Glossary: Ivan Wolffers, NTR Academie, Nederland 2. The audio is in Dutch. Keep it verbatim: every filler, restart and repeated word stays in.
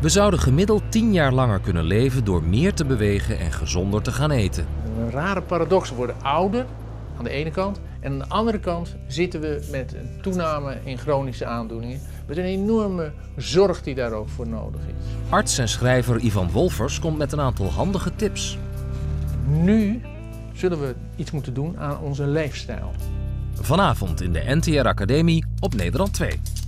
We zouden gemiddeld tien jaar langer kunnen leven door meer te bewegen en gezonder te gaan eten. Een rare paradox. We worden ouder aan de ene kant en aan de andere kant zitten we met een toename in chronische aandoeningen. Met een enorme zorg die daar ook voor nodig is. Arts en schrijver Ivan Wolffers komt met een aantal handige tips. Nu zullen we iets moeten doen aan onze leefstijl. Vanavond in de N T R Academie op Nederland twee.